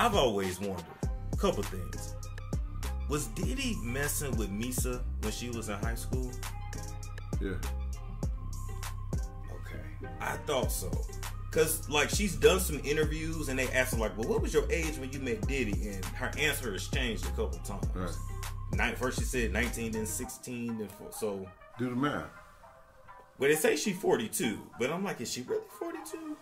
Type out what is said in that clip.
I've always wondered a couple things. Was Diddy messing with Misa when she was in high school? Yeah. Okay. I thought so. Because, like, she's done some interviews and they asked her, like, well, what was your age when you met Diddy? And her answer has changed a couple times. Right. First she said 19, then 16, then 4. So, do the math. Well, they say she's 42, but I'm like, is she really 42?